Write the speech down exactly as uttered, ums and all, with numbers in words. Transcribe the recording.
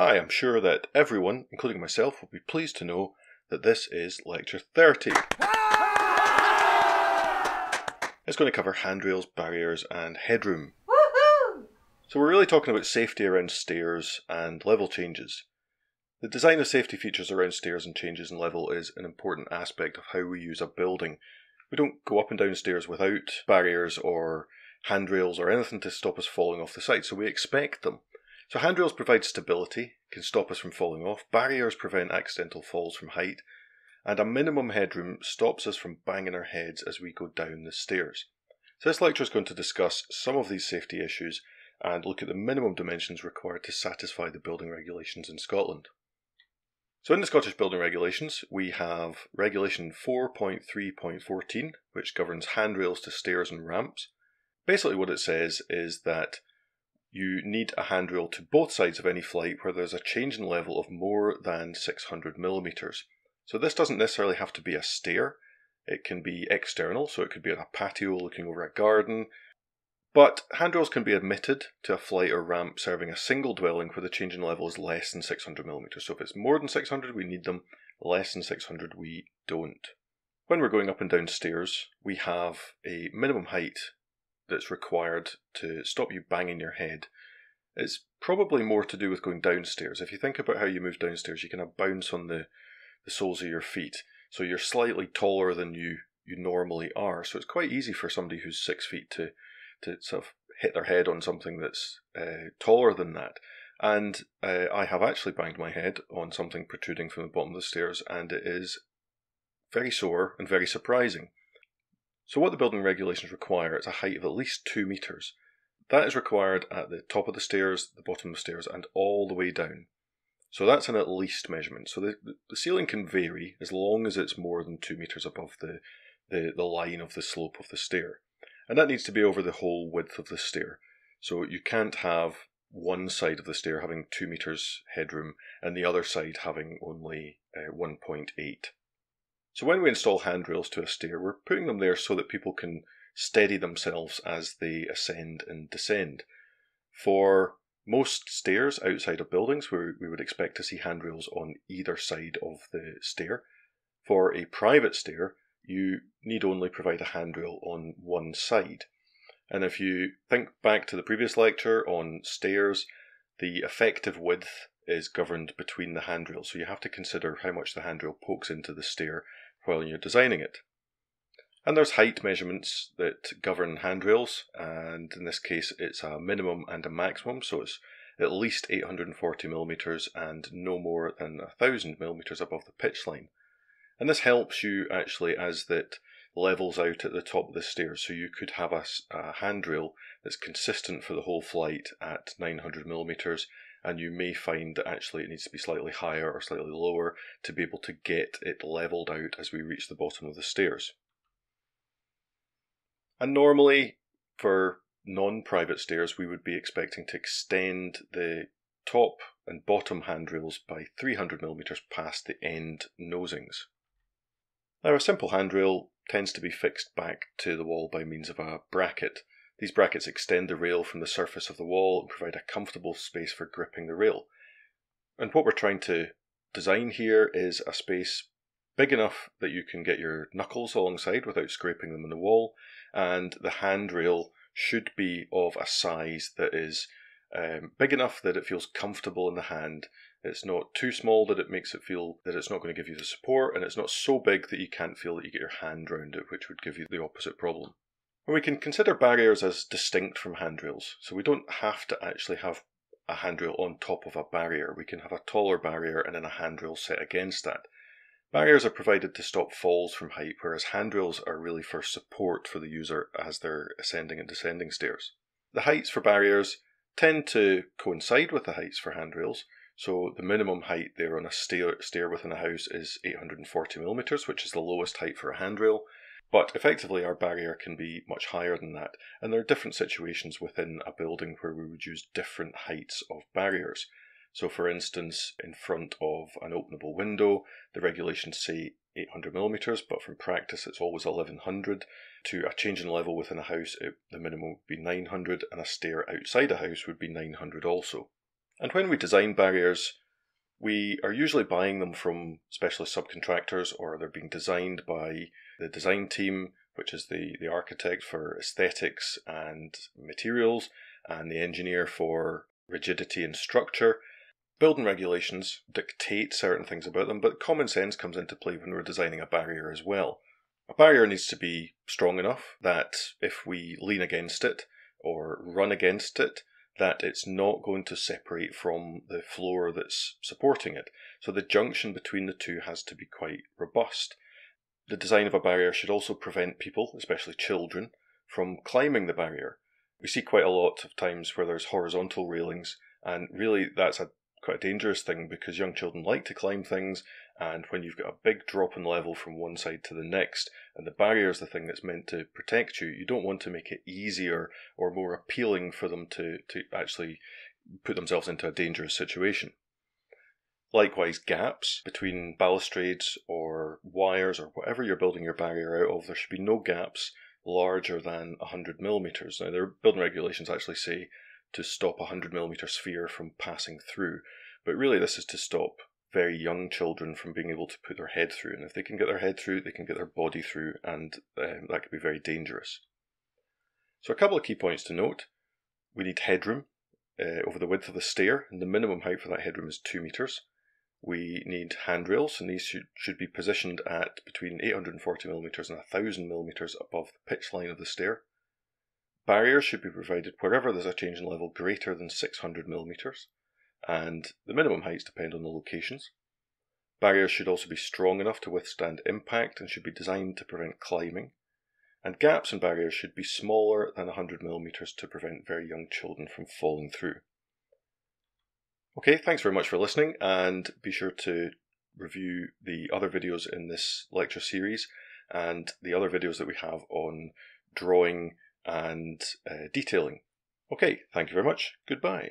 Hi, I'm sure that everyone, including myself, will be pleased to know that this is lecture thirty. It's going to cover handrails, barriers and headroom. Woohoo! So we're really talking about safety around stairs and level changes. The design of safety features around stairs and changes in level is an important aspect of how we use a building. We don't go up and down stairs without barriers or handrails or anything to stop us falling off the side, so we expect them. So handrails provide stability, can stop us from falling off, barriers prevent accidental falls from height, and a minimum headroom stops us from banging our heads as we go down the stairs. So this lecture is going to discuss some of these safety issues and look at the minimum dimensions required to satisfy the building regulations in Scotland. So in the Scottish building regulations, we have regulation four point three point fourteen, which governs handrails to stairs and ramps. Basically what it says is that you need a handrail to both sides of any flight where there's a change in level of more than six hundred millimetres. So this doesn't necessarily have to be a stair, it can be external, so it could be on a patio looking over a garden, but handrails can be admitted to a flight or ramp serving a single dwelling where the change in level is less than six hundred millimetres. So if it's more than six hundred we need them, less than six hundred we don't. When we're going up and down stairs we have a minimum height that's required to stop you banging your head. It's probably more to do with going downstairs. If you think about how you move downstairs, you kind of bounce on the, the soles of your feet. So you're slightly taller than you, you normally are. So it's quite easy for somebody who's six feet to, to sort of hit their head on something that's uh, taller than that. And uh, I have actually banged my head on something protruding from the bottom of the stairs, and it is very sore and very surprising. So what the building regulations require is a height of at least two metres. That is required at the top of the stairs, the bottom of the stairs and all the way down. So that's an at least measurement. So the, the ceiling can vary as long as it's more than two metres above the, the, the line of the slope of the stair. And that needs to be over the whole width of the stair. So you can't have one side of the stair having two metres headroom and the other side having only uh, one point eight. So when we install handrails to a stair, we're putting them there so that people can steady themselves as they ascend and descend. For most stairs outside of buildings, we would expect to see handrails on either side of the stair. For a private stair, you need only provide a handrail on one side. And if you think back to the previous lecture on stairs, the effective width is governed between the handrails, so you have to consider how much the handrail pokes into the stair while you're designing it. And there's height measurements that govern handrails, and in this case it's a minimum and a maximum, so it's at least eight hundred forty millimetres and no more than one thousand millimetres above the pitch line. And this helps you actually as that levels out at the top of the stairs, so you could have a, a handrail that's consistent for the whole flight at nine hundred millimetres, and you may find that actually it needs to be slightly higher or slightly lower to be able to get it levelled out as we reach the bottom of the stairs. And normally, for non-private stairs, we would be expecting to extend the top and bottom handrails by three hundred millimetres past the end nosings. Now, a simple handrail tends to be fixed back to the wall by means of a bracket. These brackets extend the rail from the surface of the wall and provide a comfortable space for gripping the rail. And what we're trying to design here is a space big enough that you can get your knuckles alongside without scraping them on the wall, and the handrail should be of a size that is um, big enough that it feels comfortable in the hand. It's not too small that it makes it feel that it's not going to give you the support, and it's not so big that you can't feel that you get your hand round it, which would give you the opposite problem. And we can consider barriers as distinct from handrails, so we don't have to actually have a handrail on top of a barrier. We can have a taller barrier and then a handrail set against that. Barriers are provided to stop falls from height, whereas handrails are really for support for the user as they're ascending and descending stairs. The heights for barriers tend to coincide with the heights for handrails, so the minimum height there on a stair, stair within a house is eight hundred forty millimetres, which is the lowest height for a handrail. But effectively our barrier can be much higher than that, and there are different situations within a building where we would use different heights of barriers. So for instance, in front of an openable window, the regulations say eight hundred millimetres, but from practice it's always eleven hundred. To a change in level within a house, it, the minimum would be nine hundred, and a stair outside a house would be nine hundred also. And when we design barriers, we are usually buying them from specialist subcontractors, or they're being designed by the design team, which is the, the architect for aesthetics and materials, and the engineer for rigidity and structure. Building regulations dictate certain things about them, but common sense comes into play when we're designing a barrier as well. A barrier needs to be strong enough that if we lean against it or run against it, that it's not going to separate from the floor that's supporting it. So the junction between the two has to be quite robust. The design of a barrier should also prevent people, especially children, from climbing the barrier. We see quite a lot of times where there's horizontal railings, and really that's a quite a dangerous thing because young children like to climb things, and when you've got a big drop in level from one side to the next and the barrier is the thing that's meant to protect you, you don't want to make it easier or more appealing for them to, to actually put themselves into a dangerous situation. Likewise, gaps between balustrades or wires or whatever you're building your barrier out of, there should be no gaps larger than one hundred millimetres. Now, their building regulations actually say to stop a one hundred millimetre sphere from passing through. But really this is to stop very young children from being able to put their head through. And if they can get their head through, they can get their body through, and um, that could be very dangerous. So a couple of key points to note. We need headroom uh, over the width of the stair, and the minimum height for that headroom is two metres. We need handrails, and these should, should be positioned at between eight hundred forty millimetres and one thousand millimetres above the pitch line of the stair. Barriers should be provided wherever there's a change in level greater than six hundred millimetres, and the minimum heights depend on the locations. Barriers should also be strong enough to withstand impact and should be designed to prevent climbing. And gaps in barriers should be smaller than one hundred millimetres to prevent very young children from falling through. Okay, thanks very much for listening, and be sure to review the other videos in this lecture series and the other videos that we have on drawing and uh, detailing. Okay, thank you very much. Goodbye.